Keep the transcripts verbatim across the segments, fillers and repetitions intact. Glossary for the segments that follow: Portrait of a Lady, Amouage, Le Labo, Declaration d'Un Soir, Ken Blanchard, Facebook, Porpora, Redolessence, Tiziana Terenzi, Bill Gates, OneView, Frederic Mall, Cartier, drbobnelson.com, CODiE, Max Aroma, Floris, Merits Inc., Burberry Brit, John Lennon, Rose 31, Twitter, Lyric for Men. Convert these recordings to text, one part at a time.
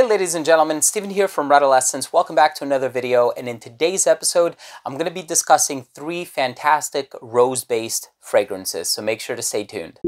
Hey ladies and gentlemen, Steven here from Redolessence. Welcome back to another video, and in today's episode I'm going to be discussing three fantastic rose based fragrances, so make sure to stay tuned.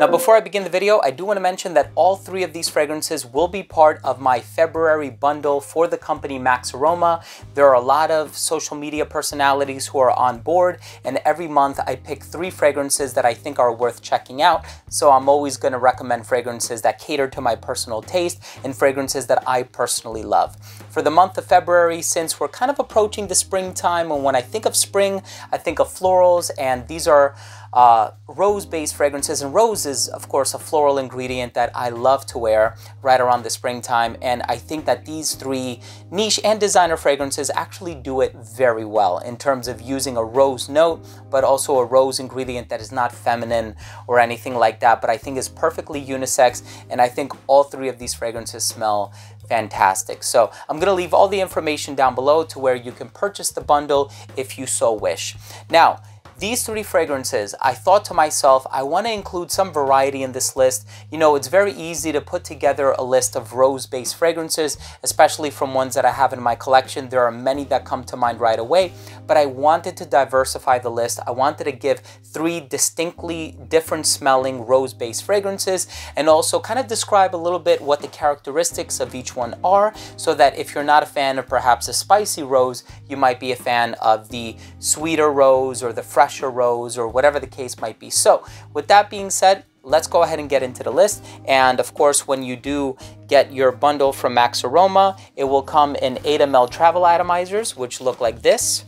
Now, before I begin the video, I do want to mention that all three of these fragrances will be part of my February bundle for the company Max Aroma. There are a lot of social media personalities who are on board, and every month I pick three fragrances that I think are worth checking out. So I'm always going to recommend fragrances that cater to my personal taste and fragrances that I personally love. For the month of February, since we're kind of approaching the springtime, and when I think of spring, I think of florals, and these are uh, rose-based fragrances, and roses is of course a floral ingredient that I love to wear right around the springtime, and I think that these three niche and designer fragrances actually do it very well in terms of using a rose note but also a rose ingredient that is not feminine or anything like that, but I think is perfectly unisex, and I think all three of these fragrances smell fantastic. So I'm going to leave all the information down below to where you can purchase the bundle if you so wish. Now, these three fragrances, I thought to myself, I want to include some variety in this list. You know, it's very easy to put together a list of rose-based fragrances, especially from ones that I have in my collection. There are many that come to mind right away, but I wanted to diversify the list. I wanted to give three distinctly different smelling rose-based fragrances, and also kind of describe a little bit what the characteristics of each one are, so that if you're not a fan of perhaps a spicy rose, you might be a fan of the sweeter rose or the fresh Pressure rose or whatever the case might be. So with that being said, let's go ahead and get into the list. And of course, when you do get your bundle from Max Aroma, it will come in eight M L travel atomizers, which look like this.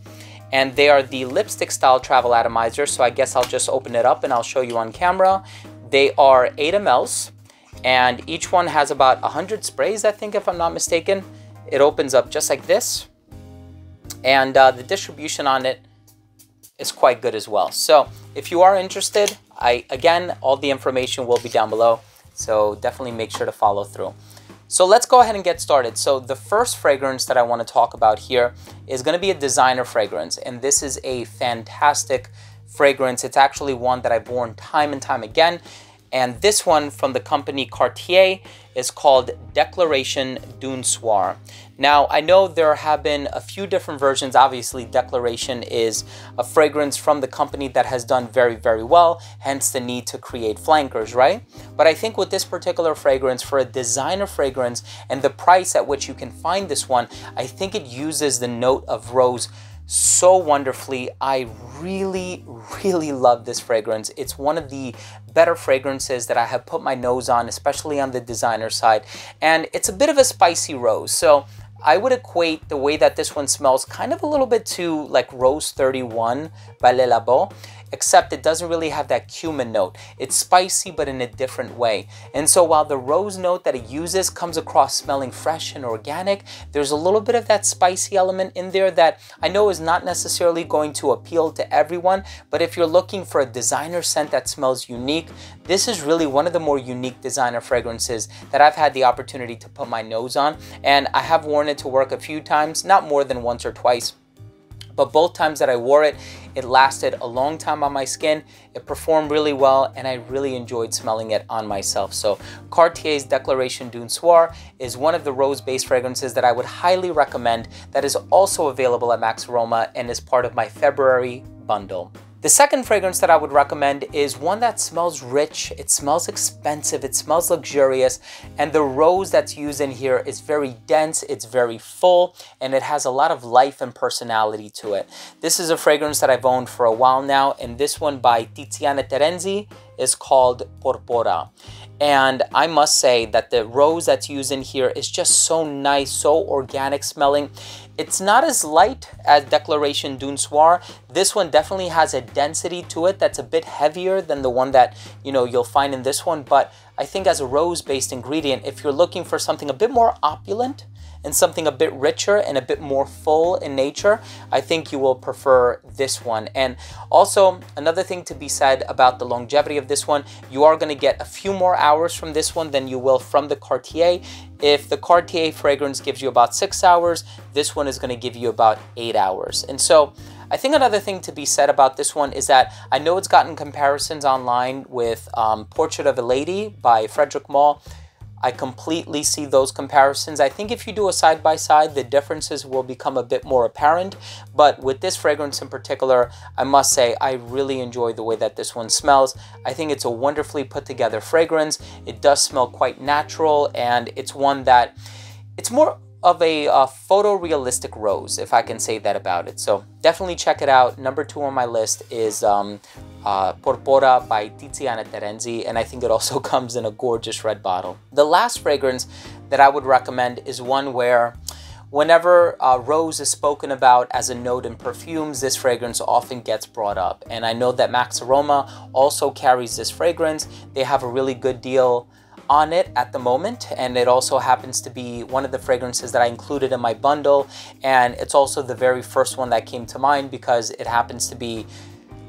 And they are the lipstick style travel atomizers. So I guess I'll just open it up and I'll show you on camera. They are eight M Ls, and each one has about one hundred sprays, I think, if I'm not mistaken. It opens up just like this. And uh, the distribution on it is quite good as well. So if you are interested, I again, all the information will be down below, so definitely make sure to follow through. So let's go ahead and get started. So the first fragrance that I want to talk about here is going to be a designer fragrance, and this is a fantastic fragrance. It's actually one that I've worn time and time again, and this one from the company Cartier is called Declaration d'Un Soir. Now, I know there have been a few different versions. Obviously, Declaration is a fragrance from the company that has done very, very well, hence the need to create flankers, right? But I think with this particular fragrance, for a designer fragrance and the price at which you can find this one, I think it uses the note of rose so wonderfully. I really, really love this fragrance. It's one of the better fragrances that I have put my nose on, especially on the designer side. And it's a bit of a spicy rose. So I would equate the way that this one smells kind of a little bit to like Rose thirty-one by Le Labo, except it doesn't really have that cumin note. It's spicy, but in a different way. And so while the rose note that it uses comes across smelling fresh and organic, there's a little bit of that spicy element in there that I know is not necessarily going to appeal to everyone, but if you're looking for a designer scent that smells unique, this is really one of the more unique designer fragrances that I've had the opportunity to put my nose on. And I have worn it to work a few times, not more than once or twice, but both times that I wore it, it lasted a long time on my skin. It performed really well, and I really enjoyed smelling it on myself. So Cartier's Declaration d'Un Soir is one of the rose-based fragrances that I would highly recommend, that is also available at Max Aroma and is part of my February bundle. The second fragrance that I would recommend is one that smells rich, it smells expensive, it smells luxurious, and the rose that's used in here is very dense, it's very full, and it has a lot of life and personality to it. This is a fragrance that I've owned for a while now, and this one by Tiziana Terenzi is called Porpora. And I must say that the rose that's used in here is just so nice, so organic smelling. It's not as light as Declaration d'Un Soir. This one definitely has a density to it that's a bit heavier than the one that, you know, you'll find in this one. But I think as a rose-based ingredient, if you're looking for something a bit more opulent and something a bit richer and a bit more full in nature, I think you will prefer this one. And also, another thing to be said about the longevity of this one, you are going to get a few more hours from this one than you will from the Cartier. If the Cartier fragrance gives you about six hours, this one is going to give you about eight hours. And so I think another thing to be said about this one is that I know it's gotten comparisons online with um, Portrait of a Lady by Frederic Mall. I completely see those comparisons. I think if you do a side-by-side, the differences will become a bit more apparent. But with this fragrance in particular, I must say I really enjoy the way that this one smells. I think it's a wonderfully put together fragrance. It does smell quite natural, and it's one that, it's more of a uh, photorealistic rose, if I can say that about it. So definitely check it out. Number two on my list is um, uh, Porpora by Tiziana Terenzi, and I think it also comes in a gorgeous red bottle. The last fragrance that I would recommend is one where whenever uh, rose is spoken about as a note in perfumes, this fragrance often gets brought up. And I know that Max Aroma also carries this fragrance. They have a really good deal on it at the moment, and it also happens to be one of the fragrances that I included in my bundle, and it's also the very first one that came to mind because it happens to be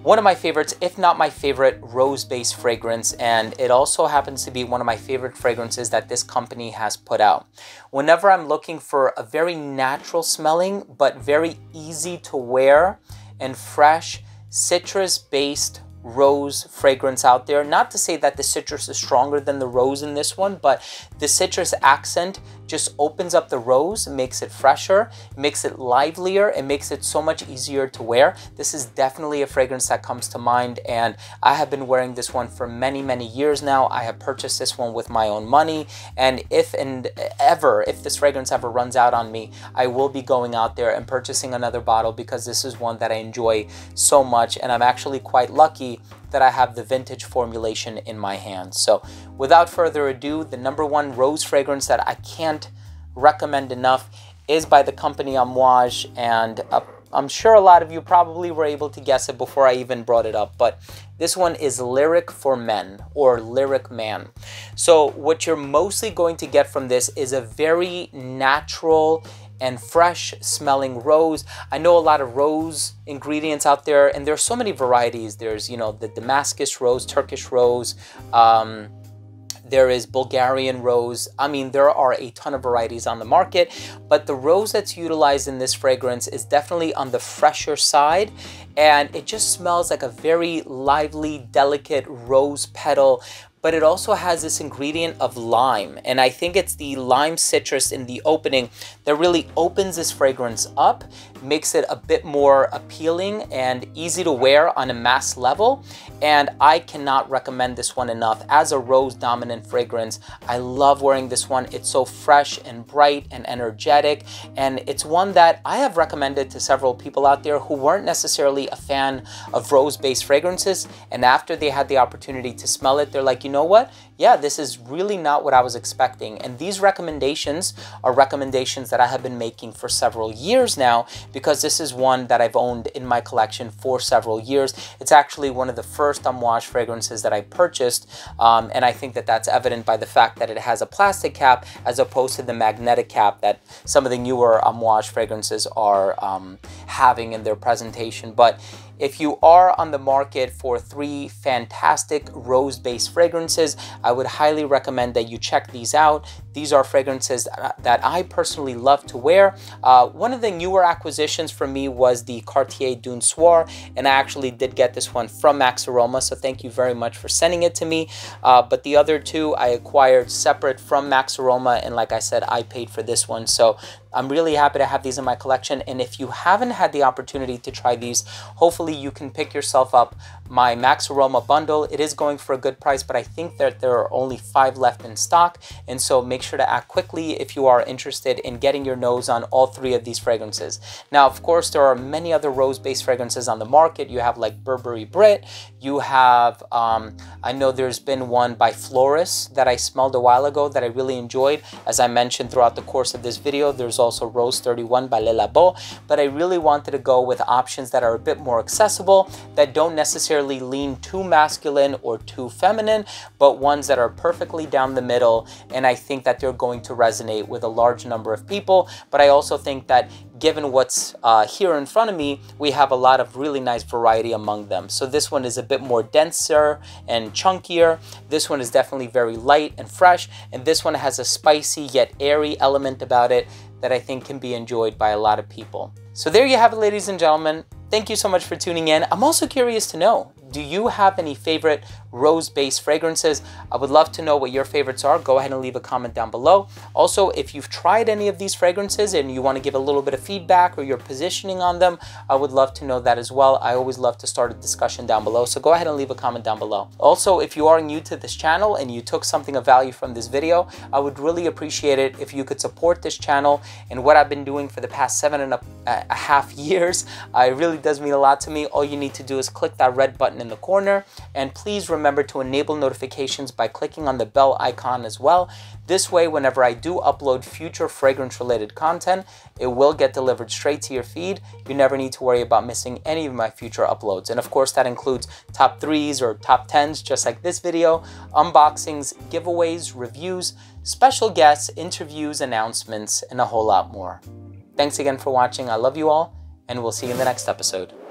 one of my favorites, if not my favorite rose-based fragrance, and it also happens to be one of my favorite fragrances that this company has put out. Whenever I'm looking for a very natural smelling but very easy to wear and fresh citrus-based rose fragrance out there. Not to say that the citrus is stronger than the rose in this one, but the citrus accent just opens up the rose, makes it fresher, makes it livelier, and makes it so much easier to wear. This is definitely a fragrance that comes to mind, and I have been wearing this one for many, many years now. I have purchased this one with my own money, and if and ever, if this fragrance ever runs out on me, I will be going out there and purchasing another bottle because this is one that I enjoy so much, and I'm actually quite lucky that I have the vintage formulation in my hands. So without further ado, the number one rose fragrance that I can't recommend enough is by the company Amouage, and uh, I'm sure a lot of you probably were able to guess it before I even brought it up, but this one is Lyric for Men, or Lyric Man. So what you're mostly going to get from this is a very natural and fresh smelling rose. I know a lot of rose ingredients out there, and there's so many varieties. There's, you know, the Damascus rose, Turkish rose, um, there is Bulgarian rose. I mean, there are a ton of varieties on the market, but the rose that's utilized in this fragrance is definitely on the fresher side, and it just smells like a very lively, delicate rose petal. But it also has this ingredient of lime, and I think it's the lime citrus in the opening that really opens this fragrance up, makes it a bit more appealing and easy to wear on a mass level, and I cannot recommend this one enough. As a rose dominant fragrance, I love wearing this one. It's so fresh and bright and energetic, and it's one that I have recommended to several people out there who weren't necessarily a fan of rose-based fragrances, and after they had the opportunity to smell it, they're like, you know what? Yeah, this is really not what I was expecting. And these recommendations are recommendations that I have been making for several years now, because this is one that I've owned in my collection for several years. It's actually one of the first Amouage fragrances that I purchased. Um, and I think that that's evident by the fact that it has a plastic cap as opposed to the magnetic cap that some of the newer Amouage fragrances are um, having in their presentation. But if you are on the market for three fantastic rose-based fragrances, I would highly recommend that you check these out. These are fragrances that I personally love to wear. Uh, one of the newer acquisitions for me was the Cartier d'Un Soir, and I actually did get this one from Max Aroma, so thank you very much for sending it to me. Uh, but the other two I acquired separate from Max Aroma, and like I said, I paid for this one. So I'm really happy to have these in my collection, and if you haven't had the opportunity to try these, hopefully you can pick yourself up my Max Aroma bundle. It is going for a good price, but I think that there are only five left in stock, and so make sure to act quickly if you are interested in getting your nose on all three of these fragrances. Now, of course, there are many other rose-based fragrances on the market. You have like Burberry Brit, you have, um, I know there's been one by Floris that I smelled a while ago that I really enjoyed. As I mentioned throughout the course of this video, there's also Rose thirty-one by Le Labo, but I really wanted to go with options that are a bit more accessible, that don't necessarily lean too masculine or too feminine, but ones that are perfectly down the middle, and I think that they're going to resonate with a large number of people. But I also think that given what's uh, here in front of me, we have a lot of really nice variety among them. So this one is a bit more denser and chunkier. This one is definitely very light and fresh, and this one has a spicy yet airy element about it that I think can be enjoyed by a lot of people. So there you have it, ladies and gentlemen. Thank you so much for tuning in. I'm also curious to know, do you have any favorite rose-based fragrances? I would love to know what your favorites are. Go ahead and leave a comment down below. Also, if you've tried any of these fragrances and you want to give a little bit of feedback or your positioning on them, I would love to know that as well. I always love to start a discussion down below, so go ahead and leave a comment down below. Also, if you are new to this channel and you took something of value from this video, I would really appreciate it if you could support this channel and what I've been doing for the past seven and a, a half years. It really does mean a lot to me. All you need to do is click that red button in the corner, and please remember to enable notifications by clicking on the bell icon as well. This way, whenever I do upload future fragrance related content, it will get delivered straight to your feed. You never need to worry about missing any of my future uploads, and of course that includes top threes or top tens just like this video, unboxings, giveaways, reviews, special guests, interviews, announcements, and a whole lot more. Thanks again for watching. I love you all, and we'll see you in the next episode.